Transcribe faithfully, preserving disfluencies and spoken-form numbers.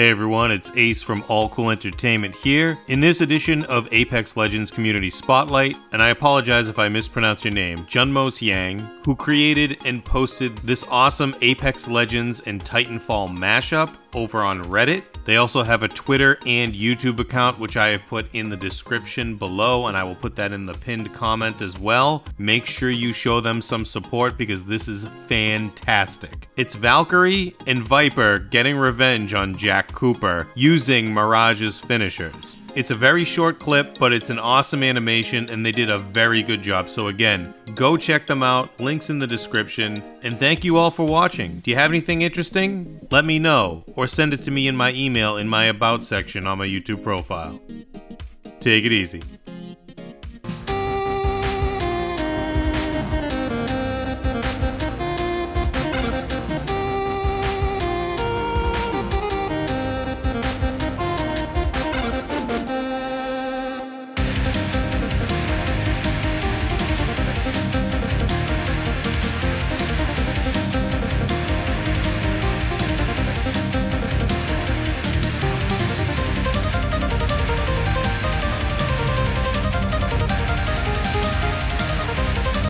Hey everyone, it's Ace from All Cool Entertainment here, in this edition of Apex Legends Community Spotlight, and I apologize if I mispronounce your name, Junmos Yang, who created and posted this awesome Apex Legends and Titanfall mashup over on Reddit. They also have a Twitter and YouTube account, which I have put in the description below, and I will put that in the pinned comment as well. Make sure you show them some support because this is fantastic. It's Valkyrie and Viper getting revenge on Jack Cooper using Mirage's finishers. It's a very short clip, but it's an awesome animation, and they did a very good job. So again, go check them out. Links in the description. And thank you all for watching. Do you have anything interesting? Let me know, or send it to me in my email in my About section on my YouTube profile. Take it easy.